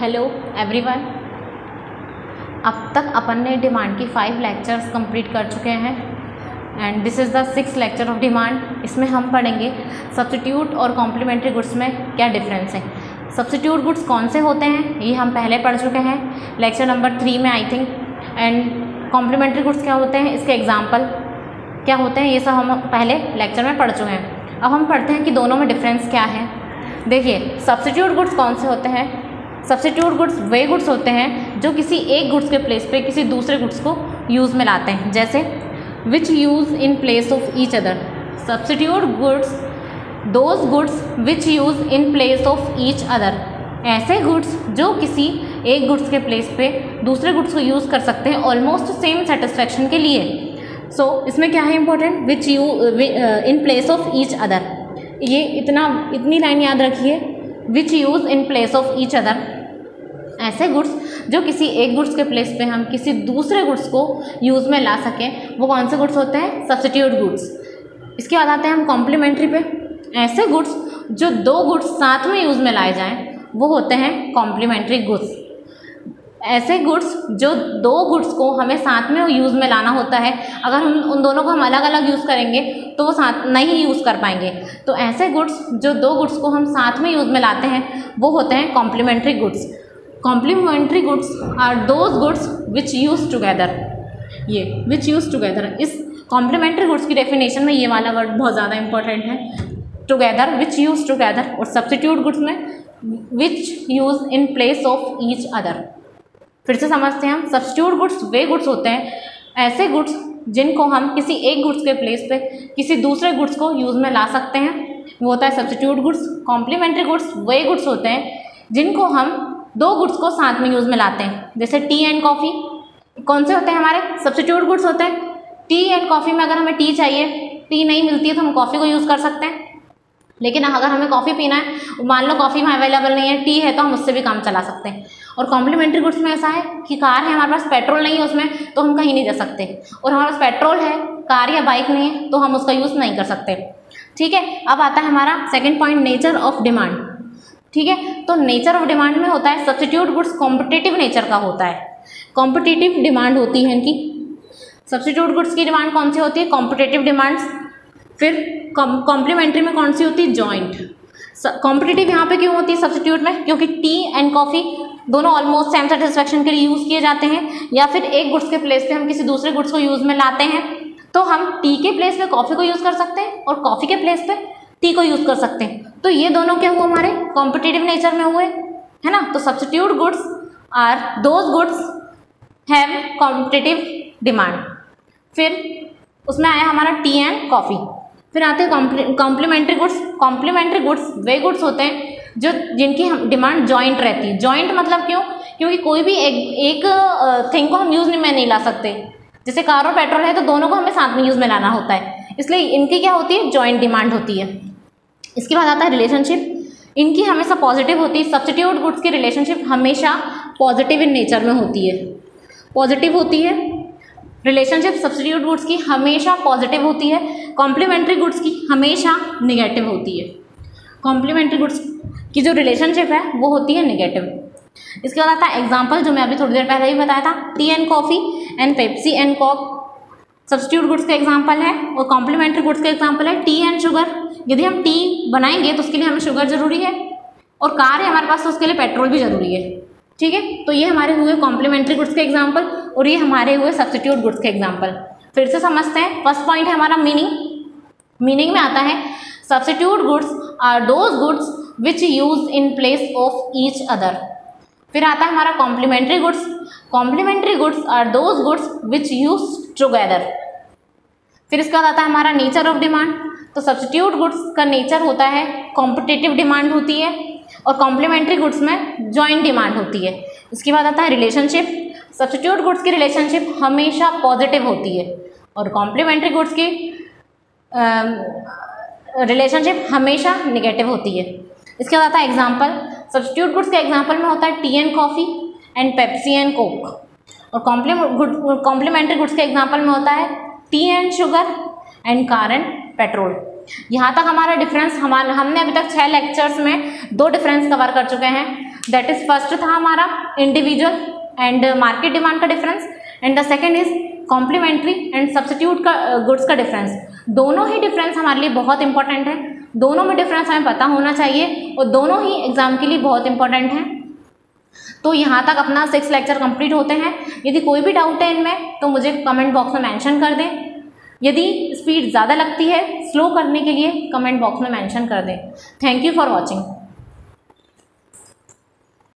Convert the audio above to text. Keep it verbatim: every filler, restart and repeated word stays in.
Hello everyone, अब तक अपन ने डिमांड की फाइव लेक्चर्स कंप्लीट कर चुके हैं and this is the six lecture of demand. इसमें हम पढ़ेंगे सब्स्टिट्यूट और कॉम्प्लीमेंट्री गुड्स में क्या डिफरेंस है, सब्स्टिट्यूट गुड्स कौन से होते हैं ये हम पहले पढ़ चुके हैं लेक्चर नंबर थ्री में I think, and complementary goods क्या होते हैं, इसके एग्जाम्पल क्या होते हैं, ये सब हम पहले लेक्चर में पढ़ चुके हैं। अब हम पढ़ते हैं कि दोनों में डिफरेंस क्या है। देखिए, सब्स्टिट्यूट गुड्स कौन से होते हैं, सब्स्टिट्यूट गुड्स वे गुड्स होते हैं जो किसी एक गुड्स के प्लेस पे किसी दूसरे गुड्स को यूज़ में लाते हैं, जैसे which use in place of each other. Substitute goods those goods which use in place of each other, ऐसे गुड्स जो किसी एक गुड्स के प्लेस पे दूसरे गुड्स को यूज़ कर सकते हैं ऑलमोस्ट सेम सेटिस्फैक्शन के लिए। सो so, इसमें क्या है important, which you in place of each other, ये इतना इतनी लाइन याद रखिए, which use in place of each other, ऐसे गुड्स जो किसी एक गुड्स के प्लेस पे हम किसी दूसरे गुड्स को यूज़ में ला सकें, वो कौन से गुड्स होते हैं, सब्स्टिट्यूट गुड्स। इसके बाद आते हैं हम कॉम्प्लीमेंट्री पे, ऐसे गुड्स जो दो गुड्स साथ में यूज़ में लाए जाएँ वो होते हैं कॉम्प्लीमेंट्री गुड्स। ऐसे गुड्स जो दो गुड्स को हमें साथ में यूज़ में लाना होता है, अगर हम उन दोनों को हम अलग अलग यूज़ करेंगे तो वो साथ नहीं यूज़ कर पाएंगे, तो ऐसे गुड्स जो दो गुड्स को हम साथ में यूज़ में लाते हैं वो होते हैं complementary goods. Complementary goods are those goods which use together, ये विच यूज़ टुगेदर, इस कॉम्प्लीमेंट्री गुड्स की डेफिनेशन में ये वाला वर्ड बहुत ज़्यादा इंपॉर्टेंट है, टुगेदर, विच यूज़ टुगेदर। और सब्स्टिट्यूट गुड्स में which use in place of each other. फिर से समझते हैं हम, सब्स्टिट्यूट गुड्स वे गुड्स होते हैं, ऐसे गुड्स जिनको हम किसी एक गुड्स के प्लेस पे किसी दूसरे गुड्स को यूज़ में ला सकते हैं, वो होता है सब्स्टिट्यूट गुड्स। कॉम्प्लीमेंट्री गुड्स वे गुड्स होते हैं जिनको हम दो गुड्स को साथ में यूज़ में लाते हैं, जैसे टी एंड कॉफ़ी कौन से होते हैं, हमारे सब्स्टिट्यूट गुड्स होते हैं। टी एंड कॉफ़ी में अगर हमें टी चाहिए, टी नहीं मिलती है तो हम कॉफ़ी को यूज़ कर सकते हैं, लेकिन अगर हमें कॉफ़ी पीना है, मान लो कॉफ़ी में अवेलेबल नहीं है, टी है तो हम उससे भी काम चला सकते हैं। और कॉम्प्लीमेंट्री गुड्स में ऐसा है कि कार है हमारे पास, पेट्रोल नहीं है उसमें तो हम कहीं नहीं जा सकते, और हमारे पास पेट्रोल है, कार या बाइक नहीं है तो हम उसका यूज़ नहीं कर सकते। ठीक है, अब आता है हमारा second point, nature of demand. ठीक है, तो नेचर ऑफ डिमांड में होता है सब्स्टिट्यूट गुड्स कॉम्पिटिटिव नेचर का होता है, कॉम्पिटिटिव डिमांड होती है इनकी। सब्स्टिट्यूट गुड्स की डिमांड कौन सी होती है, कॉम्पिटिटिव डिमांड्स। फिर कॉम्प्लीमेंट्री में कौन सी होती है, जॉइंट। कॉम्पिटिटिव यहाँ पे क्यों होती है सब्स्टिट्यूट में, क्योंकि टी एंड कॉफ़ी दोनों ऑलमोस्ट सेम सेटिस्फैक्शन के लिए यूज़ किए जाते हैं, या फिर एक गुड्स के प्लेस पे हम किसी दूसरे गुड्स को यूज़ में लाते हैं, तो हम टी के प्लेस पे कॉफ़ी को यूज़ कर सकते हैं और कॉफ़ी के प्लेस पे टी को यूज़ कर सकते हैं, तो ये दोनों क्या हुए हमारे कॉम्पिटिटिव नेचर में हुए, है ना। तो substitute goods are those goods have competitive demand. फिर उसमें आया हमारा टी एंड कॉफ़ी। फिर आते हैं कॉम्प्लीमेंट्री गुड्स। कॉम्प्लीमेंट्री गुड्स वे गुड्स होते हैं जो जिनकी डिमांड जॉइंट रहती है। जॉइंट मतलब क्यों, क्योंकि कोई भी एक एक थिंग को हम यूज़ में नहीं ला सकते, जैसे कार और पेट्रोल है तो दोनों को हमें साथ में यूज़ में लाना होता है, इसलिए इनकी क्या होती है, जॉइंट डिमांड होती है। इसके बाद आता है रिलेशनशिप, इनकी हमेशा पॉजिटिव होती है। सब्स्टिट्यूट गुड्स की रिलेशनशिप हमेशा पॉजिटिव इन नेचर में होती है, पॉजिटिव होती है रिलेशनशिप। सब्स्टिट्यूट गुड्स की हमेशा पॉजिटिव होती है, कॉम्प्लीमेंट्री गुड्स की हमेशा नेगेटिव होती है। कॉम्प्लीमेंट्री गुड्स की जो रिलेशनशिप है वो होती है नेगेटिव। इसके बाद आता है एग्जाम्पल, जो मैं अभी थोड़ी देर पहले ही बताया था, tea and coffee and Pepsi and Coke substitute goods का एग्जाम्पल है, और कॉम्प्लीमेंट्री गुड्स का एग्जाम्पल है टी एंड शुगर। यदि हम टी बनाएंगे तो उसके लिए हमें शुगर ज़रूरी है, और कार है हमारे पास तो उसके लिए पेट्रोल भी ज़रूरी है। ठीक है, तो ये हमारे हुए कॉम्प्लीमेंट्री गुड्स के एग्जाम्पल, और ये हमारे हुए सब्स्टिट्यूट गुड्स के एग्जाम्पल। फिर से समझते हैं, फर्स्ट पॉइंट है हमारा मीनिंग। मीनिंग में आता है substitute goods are those goods which use in place of each other. फिर आता है हमारा complementary goods. Complementary goods are those goods which use together. फिर इसके बाद आता है हमारा नेचर ऑफ डिमांड। तो सब्स्टिट्यूट गुड्स का नेचर होता है कॉम्पिटिटिव डिमांड होती है, और कॉम्प्लीमेंट्री गुड्स में जॉइंट डिमांड होती है। इसके बाद आता है रिलेशनशिप। सब्स्टिट्यूट गुड्स की रिलेशनशिप हमेशा पॉजिटिव होती है, और कॉम्प्लीमेंट्री गुड्स की रिलेशनशिप हमेशा नेगेटिव होती है। इसके बाद आता है एग्जाम्पल। सब्स्टिट्यूट गुड्स के एग्जाम्पल में होता है tea and coffee and Pepsi and Coke, और कॉम्प्लीमेंट्री गुड्स के एग्जाम्पल में होता है tea and sugar and car and petrol. यहाँ तक हमारा डिफरेंस, हमारा हमने अभी तक छः लेक्चर्स में दो डिफरेंस कवर कर चुके हैं। That is first था हमारा इंडिविजुअल एंड मार्केट डिमांड का difference and the second is complementary and substitute का गुड्स का डिफरेंस. दोनों ही डिफरेंस हमारे लिए बहुत इंपॉर्टेंट है, दोनों में डिफरेंस हमें पता होना चाहिए और दोनों ही एग्जाम के लिए बहुत इंपॉर्टेंट है. तो यहाँ तक अपना सिक्स लेक्चर कंप्लीट होते हैं. यदि कोई भी डाउट है इनमें तो मुझे कमेंट बॉक्स में मेंशन कर दें. यदि स्पीड ज़्यादा लगती है स्लो करने के लिए कमेंट बॉक्स में मेंशन कर दें. Thank you for watching.